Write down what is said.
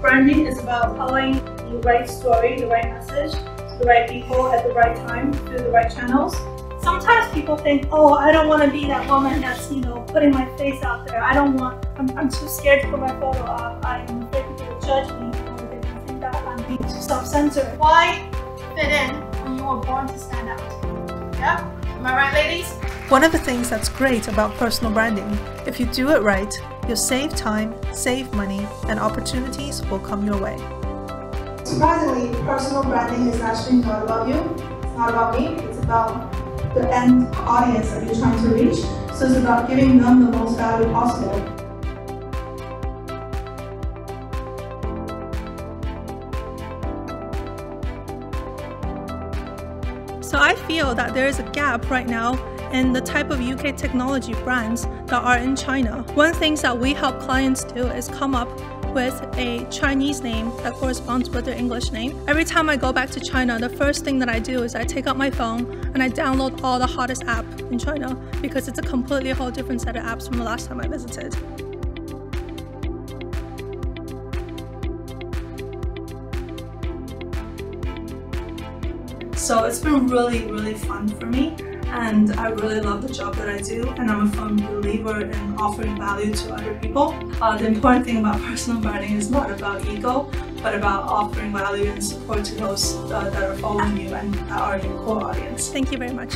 Branding is about telling the right story, the right message, to the right people at the right time, through the right channels. Sometimes people think, oh, I don't want to be that woman that's, you know, putting my face out there. I don't want, I'm too scared to put my photo up. I'm afraid people will judge me. I think that I'm being too self-censored. Why fit in when you were born to stand out? Yeah? Am I right, ladies? One of the things that's great about personal branding, if you do it right, you'll save time, save money, and opportunities will come your way. Surprisingly, personal branding is actually not about you, it's not about me, it's about the end audience that you're trying to reach, so it's about giving them the most value possible. So I feel that there is a gap right now in the type of UK technology brands that are in China. One of the things that we help clients do is come up with a Chinese name that corresponds with their English name. Every time I go back to China, the first thing that I do is I take out my phone and I download all the hottest app in China, because it's a completely whole different set of apps from the last time I visited. So it's been really, really fun for me, and I really love the job that I do, and I'm a firm believer in offering value to other people. The important thing about personal branding is not about ego, but about offering value and support to those that are following you and that are your core audience. Thank you very much.